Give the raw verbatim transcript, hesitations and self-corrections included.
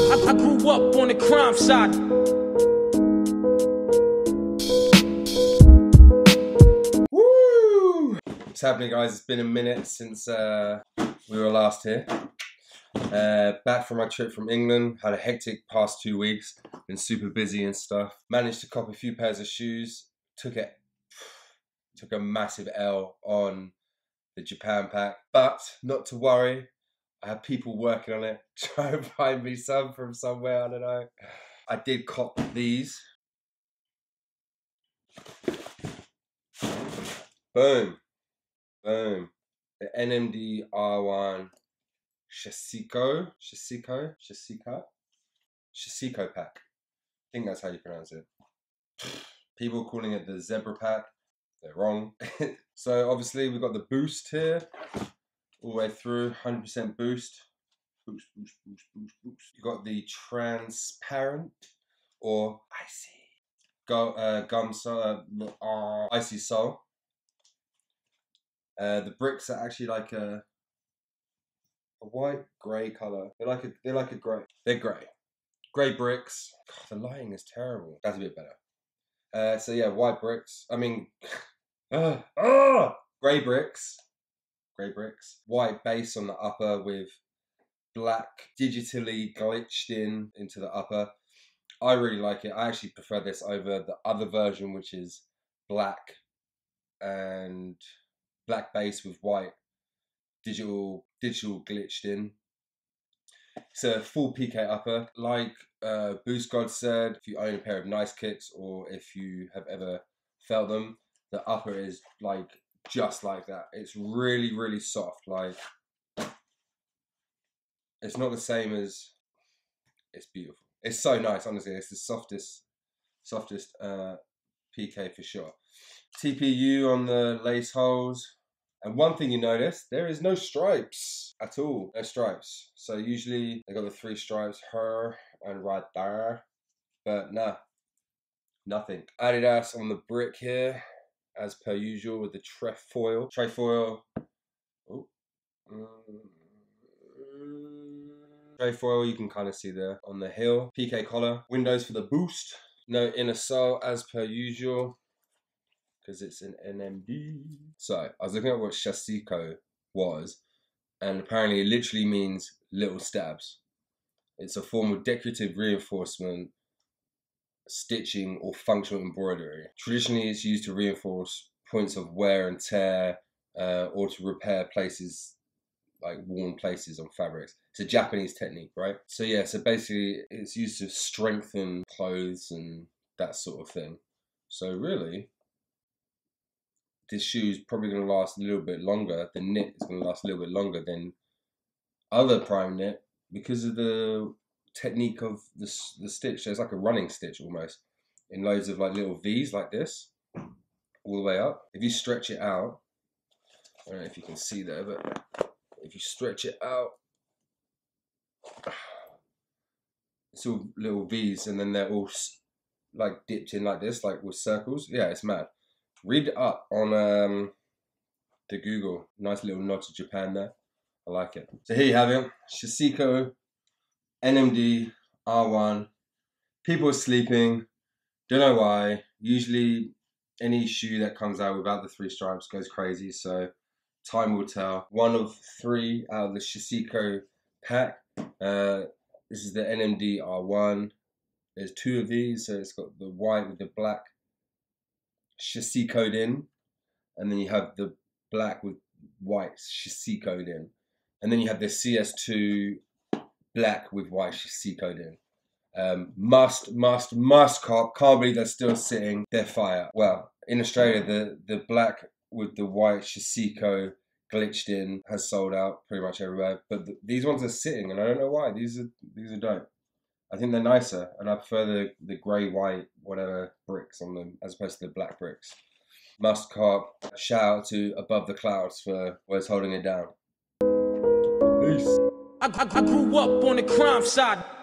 I, I grew up on the crime side. Woo! What's happening, guys? It's been a minute since uh, we were last here. Uh, back from my trip from England. Had a hectic past two weeks. Been super busy and stuff. Managed to cop a few pairs of shoes. Took it. Took a massive L on the Japan pack, but not to worry. I have people working on it. Try and find me some from somewhere. I don't know. I did cop these. Boom, boom. The N M D R one Sashiko, Sashiko, Sashiko, Sashiko pack. I think that's how you pronounce it. People calling it the zebra pack. They're wrong. So obviously we've got the boost here, all the way through, one hundred percent boost. Boost, boost, boost, boost, boost. You've got the transparent or icy Go, uh, gum sole, uh, uh, icy sole. Uh, the bricks are actually like a, a white grey colour. They're like a, they're like a grey. They're grey, grey bricks. God, the lighting is terrible. That's a bit better. Uh, so yeah, white bricks. I mean, uh, uh, grey bricks. Grey bricks, white base on the upper with black digitally glitched in into the upper. I really like it. I actually prefer this over the other version, which is black and black base with white digital digital glitched in. It's a full P K upper. Like uh, Boost God said, if you own a pair of nice kicks or if you have ever felt them, the upper is like just like that. It's really, really soft. Like, it's not the same as, it's beautiful. It's so nice, honestly. It's the softest, softest uh, P K for sure. T P U on the lace holes. And one thing you notice, there is no stripes at all. No stripes. So usually they got the three stripes, her and right there. But no, nah, nothing. Adidas on the brick here, as per usual with the Trefoil. Trefoil. Oh. Trefoil, you can kind of see there on the heel. P K collar. Windows for the boost. No inner sole as per usual, because it's an N M D. So I was looking at what Sashiko was, and apparently it literally means little stabs. It's a form of decorative reinforcement, stitching or functional embroidery. Traditionally it's used to reinforce points of wear and tear, uh, or to repair places like worn places on fabrics. It's a Japanese technique, right? So yeah, so basically it's used to strengthen clothes and that sort of thing. So really, this shoe is probably going to last a little bit longer. The knit is going to last a little bit longer than other prime knit because of the technique of the, the stitch. So it's like a running stitch almost, in loads of like little V's like this, all the way up. If you stretch it out, I don't know if you can see there, but if you stretch it out, it's all little V's and then they're all like dipped in like this, like with circles. Yeah, it's mad. Read it up on um, the Google. Nice little nod to Japan there. I like it. So here you have it, Sashiko N M D R one. People are sleeping, don't know why. Usually any shoe that comes out without the three stripes goes crazy, so time will tell. One of three out of the Sashiko pack. Uh, this is the N M D R one. There's two of these, so it's got the white with the black Sashiko'd in, and then you have the black with white Sashiko'd in, and then you have the C S two black with white Sashiko'd in. Um, must, must, must cop. Can't believe they're still sitting. They're fire. Well, in Australia, the the black with the white Sashiko glitched in has sold out pretty much everywhere. But th these ones are sitting, and I don't know why. These are these are dope. I think they're nicer, and I prefer the, the grey, white, whatever bricks on them as opposed to the black bricks. Must cop. Shout out to Above the Clouds for where it's holding it down. Peace. I, I, I grew up on the crime side.